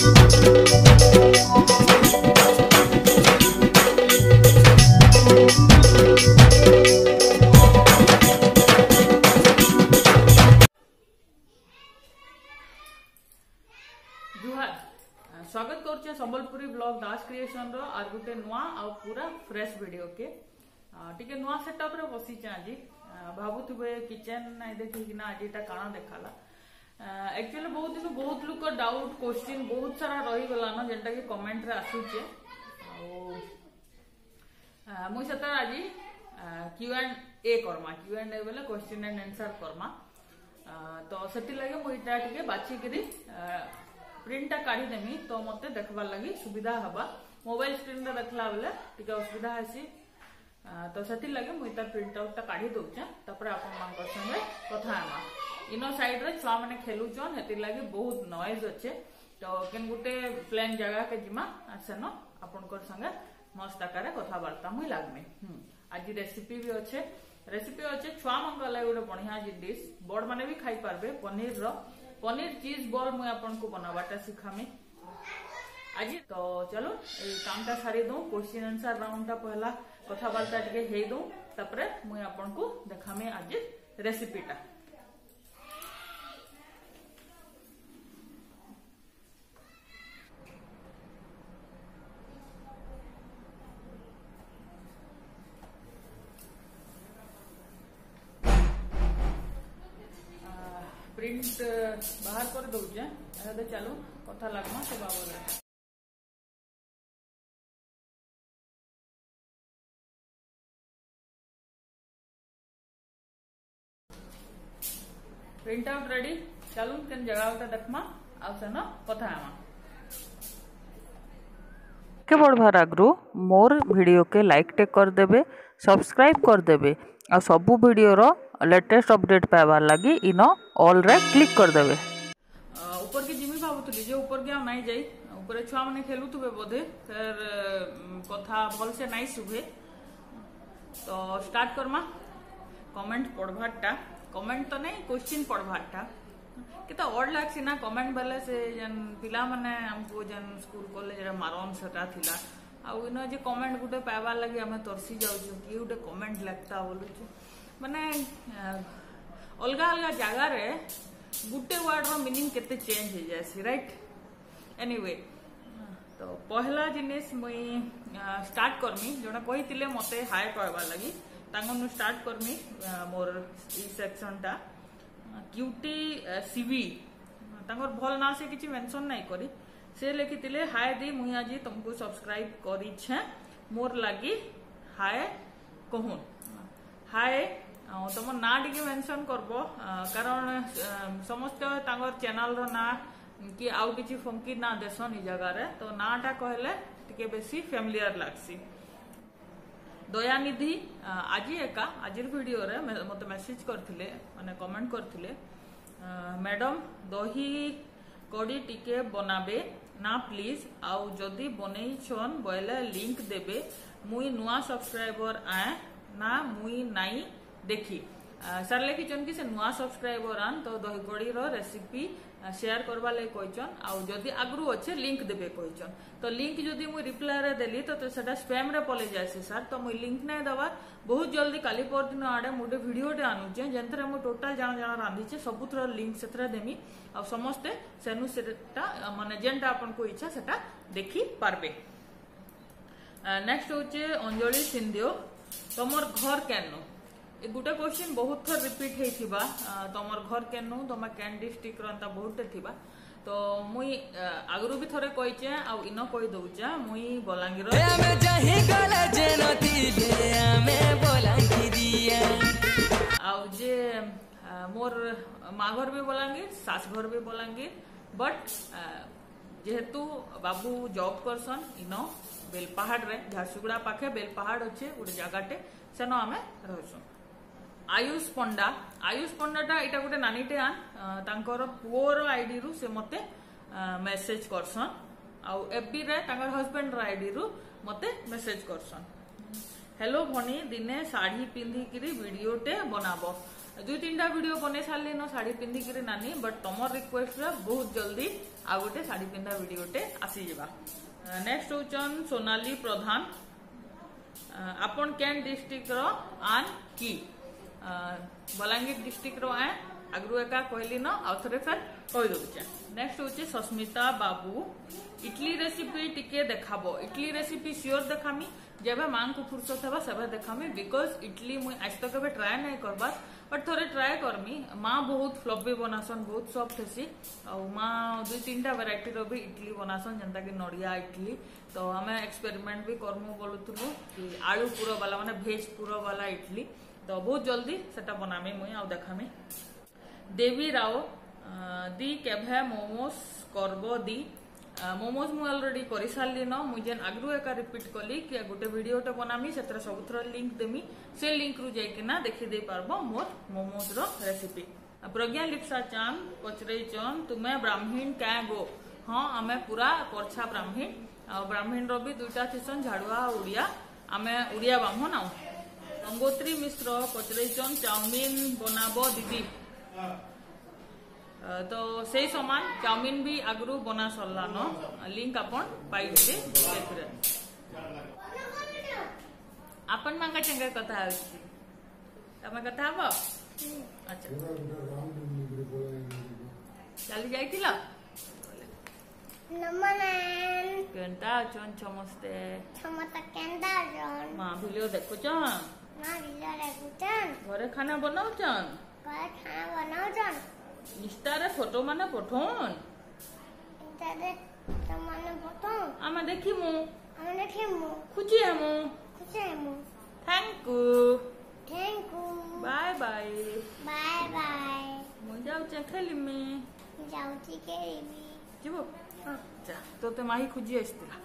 स्वागत कर Sambalpuri blog Dash creation रो आर गोटे नुआ आ पूरा फ्रेश वीडियो के टिके नुआ सेटअप रे बसी आज भावुवे किचन नहीं देखिकिना आज एटा काना देखाला एक्चुअली बहुत दिन बहुत लोग डाउट क्वेश्चन बहुत सारा रही गलान जेनटा कि कमेंट रे आसुचे आ मु सता आज क्यू एंड ए करमा क्यू एंड ए बोले क्वेश्चन एंड आंसर करमा तो सेति लागे मु एटा टिके बाची करी प्रिंट काढ़ी देमी तो मत देखबार लगी सुविधा हवा मोबाइल स्क्रीन रे देखला बेले टिके असुविधा आसी तो सेति लागे मु इता प्रिंट आउट ता काढ़ी दोचा तापर आपन मान कर संगे कथा आमा इनो साइड रे छुआ माने खेलु जोन हेति लागे बहुत नॉइज अछे तो केन गुटे प्लेन जगह के जिमा आसनो आपन कर संगे मस्त आकारे कथा वार्ता मु लागमे आज रेसिपी भी अछे छुआ मन गले गुटे बढ़िया डिश बड़ माने भी खाई पारबे पनीर रो पनीर चीज बॉल मुझे आपको बनावाटा सिखामी आज तो चलो कामटा सारी दू क्वेश्चन आंसर राउंड पहला कथबार्ता टे दू तापर मुझे आपको देखामी आज रेसिपीटा प्रिंट बाहर कर दौचे तो चलो कथा लगमा से बाबा प्रिंट आउट रेडी चलो केन जगह देखमा आउसन कथा आमा के बड़ भार आगु मोर वीडियो के लाइक टेक कर देबे सब्सक्राइब कर देबे आ सबु वीडियो रो लेटेस्ट अपडेट पाइबार लगी इनो ऑल रे क्लिक कर देबे ऊपर के जिमी बाबूतली जे ऊपर के मैं जाई ऊपर छुआ माने खेलुतबे बोधे सर कथा बोल से नाइस हुए तो स्टार्ट करमा कमेंट पढ़भाटा कमेंट तो नहीं क्वेश्चन पढ़भाटा केता ऑड लागसी ना कमेंट बले से जन पिला माने हमको जन स्कूल कॉलेज रे मारन सटा थिला आ उनो जे कमेंट गुटे पाइबार लगी हम तरसी जाउछु कि गुटे कमेंट लगता बोलुछु माने अलग अलग जगह रे गुटे वर्ड रो मीनिंग केते चेंज हो जासी राइट एनीवे तो पहला जिनिस मुई स्टार्ट करमी जोना कहितिले मते हाय करबार लगी तांगनु स्टार्ट करमी मोर ई सेक्शन टा क्यूटी सीवी तांगोर भल ना से किछि मेंशन नाही करी से लिखितिले हाय दी मुई आज तुमको सब्सक्राइब करी छे मोर लागी हाय कहून हाय तुम ना टी मेनसन करब कारण समस्त चैनल रो ना कि आउ किसी फंकी ना देसन इ जगार तो नाटा कहले टी बेसी फैमिलियर लागसी दयानिधि आज एका आज भिडियो रे मत मेसेज करथिले माने कमेंट करथिले मैडम दही कड़ी टिके बनाबे ना प्लीज आउ जदि बनई छन बोले लिंक देबे मुई नुआ सब्सक्राइबर आए ना मुई नाई देखी सर लिखिछन कि से नुआ सब्सक्राइबर आन तो दहीगड़ी रो रेसिपी शेयर करवा ले कहिछन आ जदी आगरु अच्छे लिंक देबे कहिछन तो लिंक जदी मु रिप्लाई रे देली तो सेटा स्पैम रे पले जायसी सर तो मु लिंक नै दवा बहुत जल्दी काली पर दिन आडे मोटे वीडियो टे आनु जे जेंतरे मु टोटल जान जान रांधी छे सबुत्र लिंक सेतरे देमी आ समस्त सेनु सेटा माने जेंटा आपन को इच्छा सेटा देखि पारबे नेक्स्ट होचे अंजलि सिंधियो तमर घर केनो गोटे क्वेश्चन बहुत थर रिपीट होता तुम घर केनु तुम कैन डिस्ट्रिक्ट रहा बहुत थिबा तो मुई आगुरी भी थरे कहीचे आनो कही दौचे मुई बलांगीर मोर माँ घर भी बलांगीर सास घर भी बलांगीर बट जेहेतु बाबू जॉब करसन इनो बेलपहाड़ रे झारसुगुड़ा पाखे बेलपहाड़ अच्छे गोटे जगाटे सेन आम रहसुन आयुष पंडा टा इटा गोटे नानीटे आन तांकर पुओर आईडी रु से मते मेसेज करसन आउ एफबी रे तांकर हस्बैंड रा आईडी रु मते मेसेज करसन हेलो भनी दिने साड़ी पिंधी करी वीडियो टे बनाबो दुई तीन टा भिड बन सारे न शाढ़ी पिंधिक नानी बट तुम रिक्वेस्ट बहुत जल्दी आउ गोटे शाढ़ी पिंधा भिड गोटे आसीजा। नेक्स्ट हूँ सोनाली प्रधान आपण केन डिस्ट्रिक्ट आन की बलांगीर डिस्ट्रिक्ट आन आगु एक कहली न आउ थे फिर कहीदे। नेक्स्ट हूँ सस्मिता बाबू इडली रेसिपी टिके देखाब। इडली रेसिपी सियोर देखामी जब माँ को फुर्सत है से देखामी बिकज इडली मुझे आज तक ट्राए नहीं करवा बट थोड़े ट्राए करमी। माँ बहुत फ्लफी बनासन बहुत सफ्ट हेसी और माँ दुई तीन टा वेराइटी भी इडली बनासन जनता कि नड़िया इडली तो आम एक्सपेरिमेंट भी करमु बोलूँ कि आलू पूरा वाला माने भेज पूरा वाला इडली तो बहुत जल्दी सेटा बनामी मुई आउ देखामी। देवी राव दी केभे मोमोज करबो दी। मोमोज मुझे अलरेडी कर सारे न मुझे आगु एका रिपीट कली कि गोटे भिडटे बनामी से सबुथ लिंक देमी से लिंक रु जा देखीदे पार्ब मोर मोमोज रेसिपी। प्रज्ञा लिप्सा चांद पचरईचन तुम्हें ब्राह्मीण क्या गो। हाँ आम पूरा पर्छा ब्राह्मीण आ ब्राह्मीण रि दुईटा थीसन झाड़ुआ उड़िया आम उड़िया ब्राह्मण। गंगोत्री मिश्र पचरईचन चाउमिन बनाब दीदी तो से समान चाउमिन भी आगु बना सरला न लिंक अपन पाइबे। आपन मांगा चंगे कथा तुम कथा हम अच्छा चली जा समस्ते माँ भिडियो देखुचन घरे खाना बनाऊन खाना बनाऊन इंस्टारे फोटो माने पठोन आमे देखिमु खुशी हमु thank you bye bye bye bye मु जाऊ छ खेली में जाऊ छी केबी जीवो। हां जा तोते माही खुजी आस्तिला।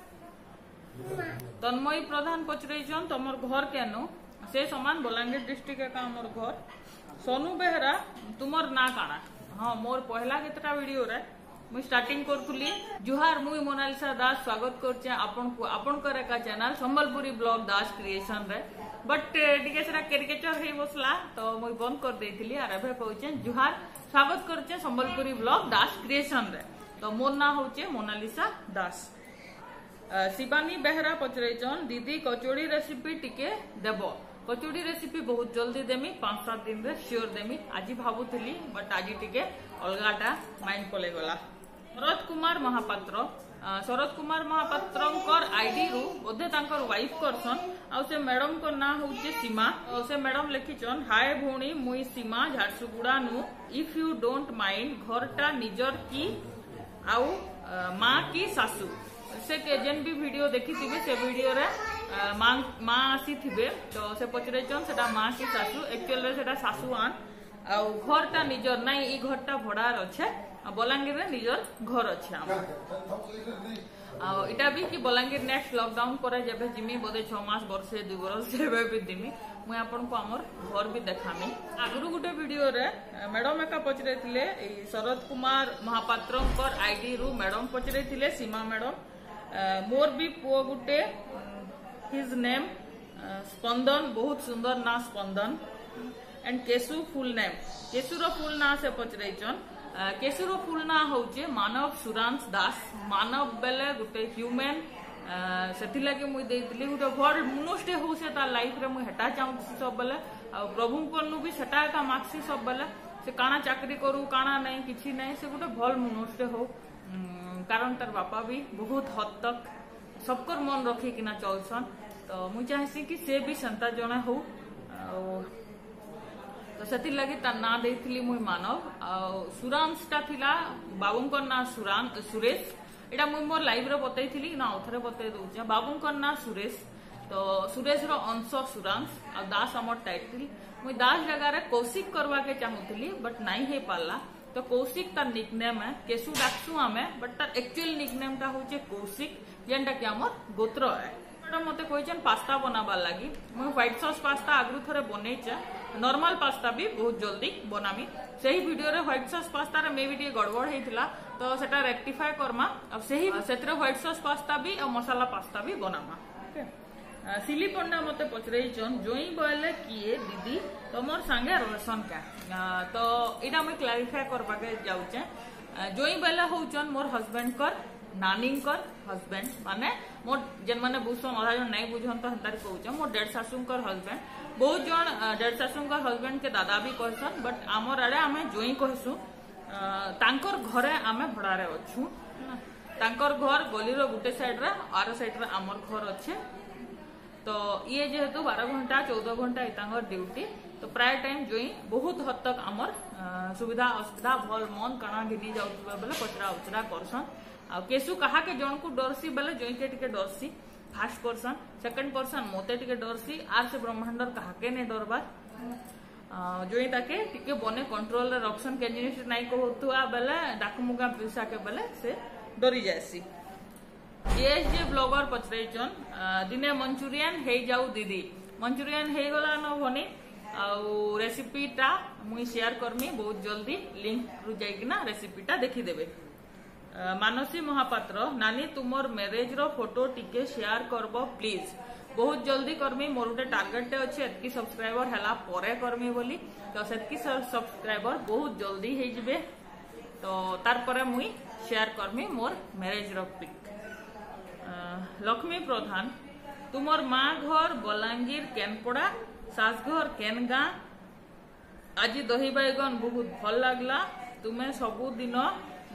तन्मय प्रधान पचरै जन तमर घर केनो से समान बलांगीर डिस्ट्रिक्ट का हमर घर। सोनू बेहरा तुमर ना काना। हाँ मोर पहला केतटा वीडियो रे मुई स्टार्टिंग करथुली। जुहार मुई मोनालिसा दास स्वागत करछे आपनकु आपनकर एका channel Sambalpuri blog Das creation रे बट टिके सेरा कैरिकेचर हे बसला तो मुई बंद कर देथिली आर एबे कहउछे जुहार स्वागत करछे संबलपुरी ब्लॉग दास क्रिएशन रे तो मोर ना होउछे मोनालिसा दास। शिवानी बेहरा पचरैछन दीदी कचोड़ी रेसिपी टिके देबो। कचोड़ी रेसिपी बहुत जल्दी देमी 5-7 दिन रे सियोर देमी आज भावुली बट आज टिके अलगाटा माइंड पलैगला। शरद कुमार महापात्र आईडी रु बोधे वाइफ करसन आ से मैडम को ना होउछे सीमा। से मैडम लिखिछन हाय भौणी मुई सीमा झारसुगुड़ा नु इफ यू डोंट माइंड घरटा निजर की आउ माँ की सासू से जेन भी वीडियो देखी थे से वीडियो रे माँ आसी थे तो से पचरैछन सेटा माँ की सासू एक्चुअल रे सेटा सासू आन आ घरटा निजर नाई ई घरटा भड़ार अच्छे बलांगीर रे निजर घर अच्छे आम आ इटा भी कि बलांगीर नेक्स्ट लॉकडाउन पर जब जिमी बोधे 6 मास बरसे 2 बरस भी दिमी मुझे आपको आमर घर भी देखामी। आगु गोटे वीडियो रे मैडम एका पचरैथिले शरद कुमार महापात्र आईडी रु मैडम पचरैथिले सीमा मैडम मोर भी पुओ गुटे हिज नेम स्पंदन बहुत सुंदर ना Spandan and Keshu full name केशुर फुल ना से पचरैछन। केशुर फुल ना होउछे मानव सुरांश दास। मानव बेले गुटे ह्यूमन सेथिलागे मुई देइतली गुटे भर मनुष्य हो से ता लाइफ रे मुई हटा चाहूसी सब बेले आ प्रभु कोनु भी सेटा का माक्सी सब बेले से काना चाकरी करू काना नहीं किछि नहीं से गुटे भल मनुष्य हो कारण तार बापा भी बहुत हद तक सबकर मन रखिकिना चलसन तो मुझे चाहसी कि से भी संता जने हो तो से लगे तार ना देइथिली मुई मानव आ सुरांशटा थिला बाबूंकर ना सुरेश एटा मुई मोर लाइव रे बतैथिली ना अथरे बतै दउछे बाबूंकर ना सुरेश तो सुरेश रो अंश सुरांश आ दास हमर टाइटल मुई दास जगह रे कौशिक करवा के चाहूथिली बट नाई हे पाला तो कौशिक तार निकनेम है केशु डाक्सु आम बट तार एक्चुअल निकनेम टा होचे कौशिक जेनटा कि आमर गोत्र है। मैडम मते कहिसन पास्ता बनाबार लगी मुझे व्हाइट सॉस पास्ता आगु थरे बनैछे नॉर्मल पास्ता भी बहुत जल्दी बनामी सही वीडियो रे व्हाइट सॉस पास्ता रे मे भी टिके गड़बड़ हेतिला तो सेटा रेक्टिफाई करमा अब सही सेतरे व्हाइट सॉस पास्ता भी और मसाला पास्ता भी बनामा। सिली पंडा मत पचरईन जोई बोले किए दीदी तुम सांगे रोशन का तो यहाँ मुझे क्लारिफाई करवा जाऊे जोई बोले हूँ मोर हजबैंड कर नानी हजबैंड माने मोर जेन मैंने बुझन अधा जन नहीं बुझन तो हंतार कौन मोर डेढ़ शाशु हजबैंड बहुत जन डेढ़ शाशु हजबैंड के दादा भी कहसन बट आमर आड़े आम जोई कहसु घरे आम भड़ारे अच्छू तांकर घर गलीर गोटे साइड रा आर साइड रा आमर घर अच्छे तो ये जेहेतु 12 घंटा 14 घंटा ये ड्यूटी तो प्राय टाइम जोई बहुत हद तक आमर सुविधा असुविधा भल मन काणा घिनी जाउतबा बेले पचरा उचरा करसन आ केसु कहा के जन को डरसी बेले जोई के टिके डरसी फर्स्ट पर्सन सेकंड पर्सन मोते टिके डरसी आर से ब्रह्मांडर कहा के ने डरबार जोई ताके टिके बने कंट्रोल रे रक्षण के जिनिस नाइ कहतुआ बेले डाकमुगा पैसा के बेले से डरी जासी ये जे ब्लॉगर पचरईन दिने मंचूरियन है जाऊ दीदी मंचूरियन है गला न भनी रेसिपीटा मुई शेयर करमी बहुत जल्दी लिंक रु जाइकिना रेसिपीटा देखीदेवे। मानसी महापात्र नानी तुमर मैरेज रो फोटो टिके शेयर करबो प्लीज बहुत जल्दी करमी मोर गोटे टार्गेट अच्छे एतकी सब्सक्राइबर हैला परे करमी बोली तो सेतकी सब्सक्राइबर बहुत जल्दी है जिबे तो तार परे मुई शेयर करमी मोर मैरेज रो पिक। लक्ष्मी प्रधान तुमर माँ घर बलांगीर केनपड़ा सासघर केन गाँ आज दही बैगन बहुत भल लगला तुम्हें सबुदिन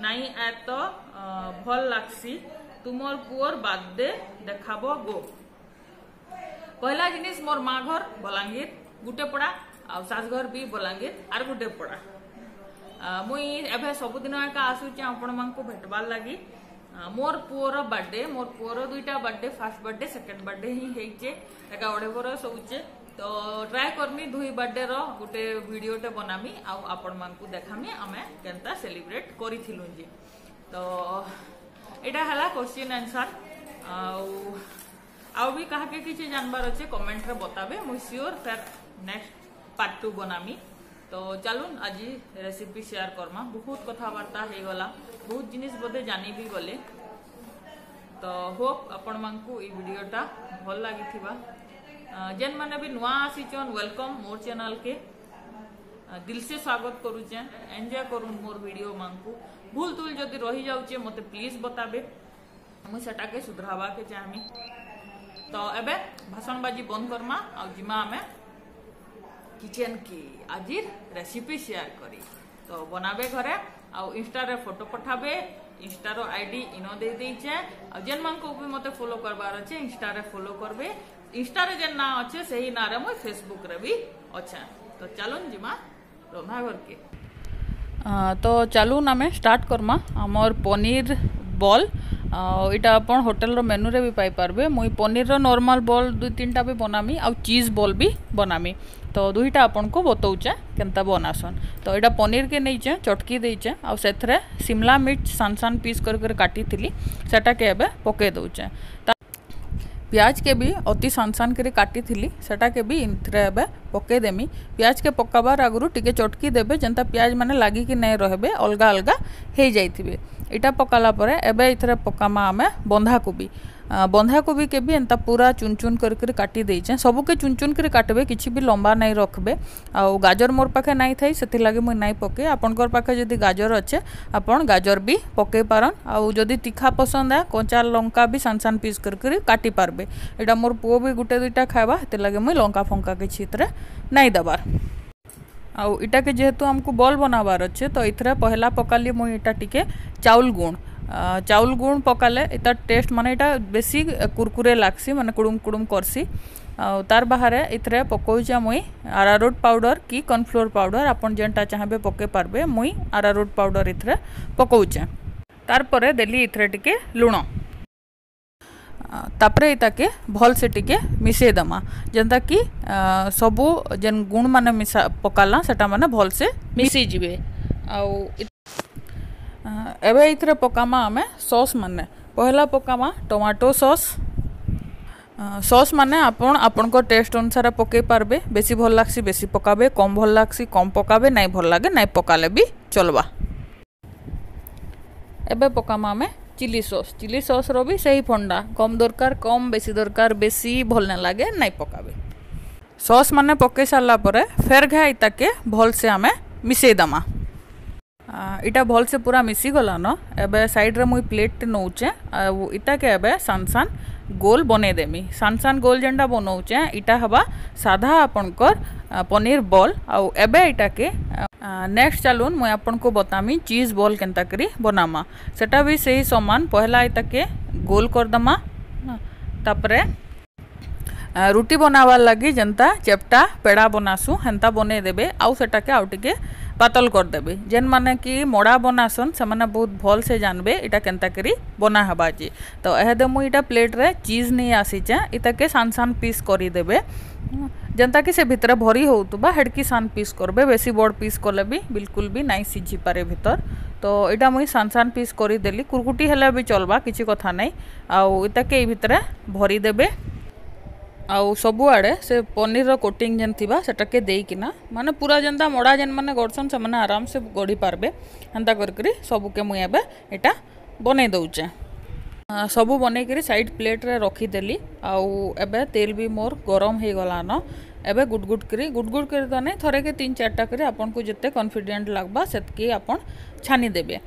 नाई आए तो भल लगसी तुमर पुअर बादे देखाब गो पहला जिनिस मोर माँ घर बलांगीर गुटे पड़ा आ सासघर भी बलांगीर आर गुटे पड़ा मुई एभे सबुदिन एका आसुचे आपण मानकु भेटबार लागी मोर पुअर बर्थडे मोर पुअर दुईटा birthday first birthday second birthday ही हेइचे एका अढ़े बरस होउचे तो ट्राए करमी दुई बर्थडे रो गुटे वीडियोटे बनामी आउ आपण मानकु देखामी आमे केनता सेलिब्रेट करिथिलु जे तो एटा हला क्वेश्चन आंसर आउ आउ भी कहा के किछे जानबार अछि कमेंट रे बताबे मुई श्योर फेर नेक्स्ट पार्ट 2 बनामी तो चलून आज रेसिपी शेयर करमा बहुत कथबार्ता हो गला बहुत जिनिस बोधे जानी भी गले तो होप आपण मानकु ए वीडियोटा भल लागिथिबा जेन माने भी नुआ आसीचन वेलकम मोर चैनल के दिल से स्वागत करूचे एंजॉय करूँ मोर वीडियो मानकु भूल तुल जदि रही जाउचे मते प्लीज बताबे मुई सेटा के सुधरावा के चाहमी तो एबे भाषणबाजी बंद करमा आ जिमा आमे किचन की आज रेसिपी शेयर करी तो बनाबे घरे आउ इंस्टा रे फोटो पठाबे इंस्टा रो आईडी इनो दे देचे आ जेन मान को भी मते फॉलो करबार अछि इंस्टा रे फॉलो करबे इंस्टा रे जेन ना अछि सही ना रे मोर फेसबुक रे भी अच्छा तो चलून जिमा रंधा घर के तो चलून हमें स्टार्ट करमा हमर पनीर बॉल इटा अपन होटल रो मेनू रे भी पाई पारबे मुई पनीर रो नॉर्मल बॉल दुई तीनटा भी बनामी आ चीज बॉल भी बनामी तो दुईटा आपन को बतौचे केनता बनासन तो इटा पनीर के नहींचे चटकी देचे आ सेथरे शिमला मिर्च सान सान पीस कर कर काटी थिली सेटा के एबे पके दउचे प्याज के भी अति सान सान कर काटी थिली सेटा के भी इनथरे एबे पके देमी प्याज के पकाबार आगुरु टिके चटकी देबे जेंता प्याज माने लागी कि नै रहबे अलगा अलगा हे जाइथिबे इटा पकाला परे एबे इथरे पकामा आमे बंधाकोबी के भी एंता पूरा चुन चुन कर काटी देचे सबके चुन चुन कर काटबे किसी भी लंबा नहीं रखबे आ गाजर मोर पाखे नहीं थी से लगे मुझे नहीं पके आपणकर पाखे जदि गाजर अच्छे आपन गाजर भी पके पारन आउ जदि तीखा पसंद है कंचा लंका भी सान सान पीस कर काटी पारबे एटा मोर पुओ भी गुटे दुईटा खावा से लगे मुझे लंका फंका किसी नहीं देवार आउ इटा के जेहेतु हमको बॉल बनाबार अच्छे तो इथरे पहला पकाली मुई इटा टिके चाउल गुण पकाले इटा टेस्ट माने इटा बेसी कुरकुरे लागसी माने कुड़ुम कुड़ुम करसी आ तार बाहरे इथरे पकाउचा मुई आरारोट पाउडर कि कॉर्नफ्लोर पाउडर आपन जेंटा चाहबे पके पारबे मुई आरारोट पाउडर इथरे पकाउचा तार परे देली इथरे टिके लुण तापरे इताके भल से टिके मिसे दमा जेंता कि सबु जेन गुण माने मिसा पकाला सेटा माने भल से मिसी जिवे आ एबे इथरे पकामा आमे सॉस माने पहला पकामा टमाटो सॉस सॉस माने आपण आपणको टेस्ट अनुसार पके पारबे बेसी भल लागसी बेसी पकाबे कम भल लागसी कम पकाबे नहीं भल लागे नहीं पकाले भी चलवा एबे पकामा आमे चिली सॉस रो भी सही फंडा कम दरकार बेसी भल ना लगे नहीं पकाबे। सॉस माने पकई सारा पर फेर घा इताके भल से आमे मिसई दमा। इटा भल से पूरा मिसी गला न। एबे साइड रे मुई प्लेट नौचे इटा के एबे सान सान गोल बने देमी। सान सान गोल जेनटा बनाऊचे इटा हवा साधा आपनकर पनीर बॉल। आउ एबे इटा के नेक्स्ट चलून मुई आपन को बतामी चीज बॉल केनता करी बनामा। सेटा भी सही समान पहला इटा के गोल कर दमा। तापरे रोटी बनावा लगी जेनता चेप्टा पेड़ा बनासु हेनता बने देबे। आउ सेटा के आउ टिके पातल करदेबे। जेन माने कि मोड़ा बनासन से माने बहुत भल से जानबे इटा केनता करी बना हबा जी। तो एहेदे मुई इटा प्लेट रे चीज नहीं आसीचे इटा के सान सान पीस करी देबे जेनता कि से भितर भरी होतुबा हेडकी सान पीस करबे। बेसी बड़ पीस कले भी बिल्कुल भी नहीं सिझी पारे भितर। तो इटा मुई सान सान पीस करी देली। कुरकुटी हेले भी चलबा किछि कथा नहीं। आउ इटा के ए भितर भरी देबे। आउ सबुआड़े से पनीर रो कोटिंग जेन थी सेटा के देकिना माने पूरा जेनता मोड़ा जेन माने गड़सन से माने आराम से गढ़ी पारबे हेन्ता करके सबुके मुई एबे एटा बनै दउचे। सबु बनै करी साइड प्लेट रे रखी देली। आउ एबे तेल भी मोर गरम हे गला न। एबे गुड गुड करी त नै थरे के 3-4 टा करी आपन को जते कॉन्फिडेंट लागबा सेतकी आपन छानी देबे।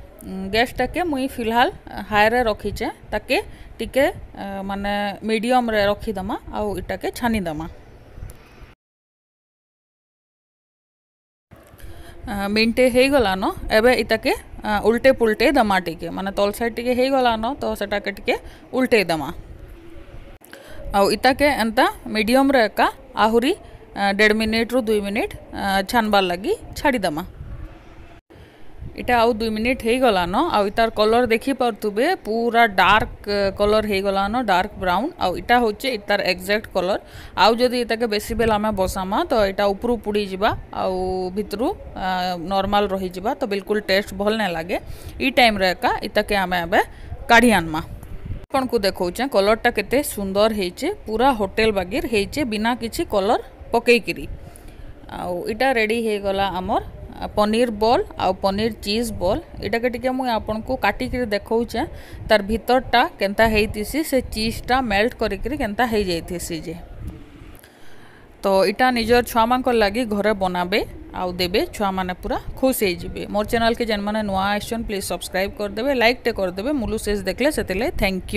गैस टाके मुई फिलहाल हाई रे रखीचे ताके टिके माने मीडियम रे रखी दमा। आउ इटाके छानी दमा। मिनटे हे गला न। एबे इटाके उल्टे पुल्टे दमा टिके माने तल साइड टिके हे गला न। तो सेटाके टिके उल्टे दमा। आउ इटाके एंता मीडियम रे का आहुरी 1.5 मिनिट रु 2 मिनिट छानबार लगी छाड़ी दमा। इटा आउ 2 मिनिट हो गला न। आउ इतार कलर देखी पारे पूरा डार्क कलर हो गला न डार्क ब्राउन। आउ इटा हूँ इतार एक्जैक्ट कलर। आउ जदि इताके बेसी बेला में बसामा तो इटा उपरू पुड़ी जीवा आउ भितरू नॉर्मल रही जीवा तो बिल्कुल टेस्ट भल ना लगे। ई टाइम रे का इताके आमे एबे काढ़ी आनमा। अपन को देखौचे कलरटा केते सुंदर हेइचे पूरा होटेल बागिर हेइचे बिना किछि कलर पकई करी। आउ इटा रेडी हो गला हमर पनीर बॉल आउ पनीर चीज बॉल। इटा के टिके मुई आपन को काटी के देखौचे तार भीतरटा केनता हेइतिसी से चीजटा मेल्ट करी के केनता हे जाइतिसी जे। तो इटा निजर छुआ मान लगी घरे बनाबे आउ देबे छुआ माने पूरा खुश हे जिवे। मोर चैनल के जन माने नुआ आइसन प्लीज सब्सक्राइब कर देबे लाइक टे कर देबे। मुलु सेज देखले सेते ले थैंक यू।